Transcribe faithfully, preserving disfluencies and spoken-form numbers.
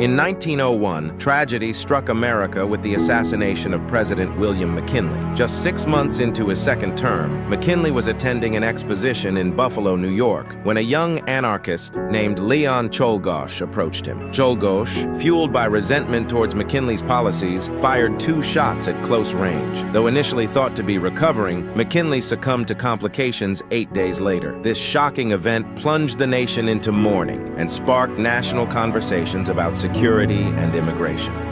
In nineteen oh one, tragedy struck America with the assassination of President William McKinley. Just six months into his second term, McKinley was attending an exposition in Buffalo, New York, when a young anarchist named Leon Czolgosz approached him. Czolgosz, fueled by resentment towards McKinley's policies, fired two shots at close range. Though initially thought to be recovering, McKinley succumbed to complications eight days later. This shocking event plunged the nation into mourning and sparked national conversations about security and immigration.